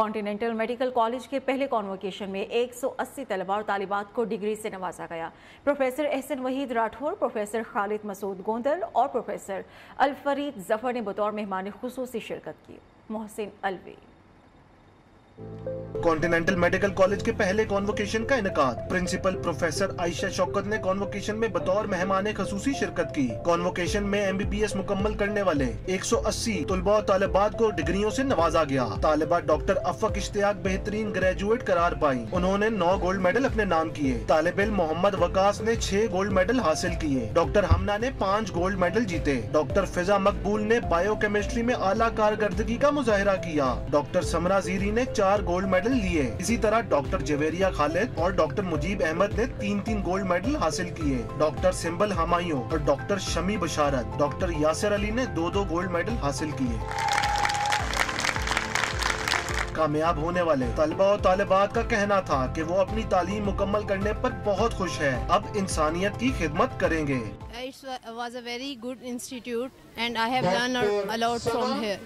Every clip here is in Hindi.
कॉन्टिनेंटल मेडिकल कॉलेज के पहले कॉन्वोकेशन में 180 तलबा और तालिबात को डिग्री से नवाजा गया। प्रोफेसर अहसन वहीद राठौर, प्रोफेसर खालिद मसूद गोंदल और प्रोफेसर अल्फरीद जफर ने बतौर मेहमान खुसूसी शिरकत की। Mohsin Alvi. Continental medical college के पहले कॉन्वोकेशन का इनकार। प्रिंसिपल प्रोफेसर आयशा शौकत ने कॉन्वोकेशन में बतौर मेहमान खसूसी शिरकत की। कॉन्वोकेशन में MBBS मुकम्मल करने वाले 180 तलबा और तालिबात को डिग्रियों से नवाजा गया। तालिबा डॉक्टर अफक इश्तियाक बेहतरीन ग्रेजुएट करार पाई। उन्होंने 9 गोल्ड मेडल अपने नाम किए। तालिब इल्म मोहम्मद वकास ने 6 गोल्ड मेडल हासिल किए। डॉक्टर हमना ने 5 गोल्ड मेडल जीते। डॉक्टर फिजा मकबूल ने बायोकेमिस्ट्री में आला कारकर्दगी का मुजाहिरा किया। डॉक्टर समरा जीरी ने 4 गोल्ड मेडल लिए। इसी तरह डॉक्टर जवेरिया खालिद और डॉक्टर मुजीब अहमद ने 3-3 गोल्ड मेडल हासिल किए। डॉक्टर सिंबल हमायों और डॉक्टर शमी बशारत, डॉक्टर यासिर अली ने 2-2 गोल्ड मेडल हासिल किए। कामयाब होने वाले तलबा और तालिबात का कहना था कि वो अपनी तालीम मुकम्मल करने पर बहुत खुश है, अब इंसानियत की खिदमत करेंगे।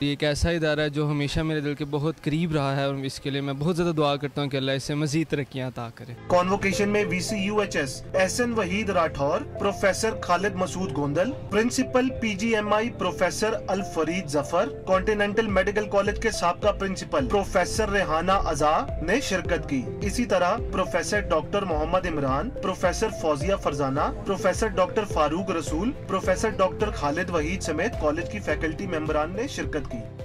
एक ऐसा इदारा है जो हमेशा मेरे दिल के बहुत करीब रहा है और इसके लिए मैं बहुत ज्यादा दुआ करता हूँ कि अल्लाह इससे मज़ीद तरक्कियाँ अता करे। कॉन्वोकेशन में VCUHSS Ahsan Waheed Rathore, professor Khalid Masood Gondal, principal PGMI professor Alfareed Zafar, continental medical college के साबका प्रिंसिपल प्रोफेसर रेहाना अजहर ने शिरकत की। इसी तरह professor doctor Mohammad Imran, professor Fauzia Farzana, professor doctor Farooq Rasool, professor doctor Khalid Waheed समेत कॉलेज की फैकल्टी मेंबरान ने शिरकत की।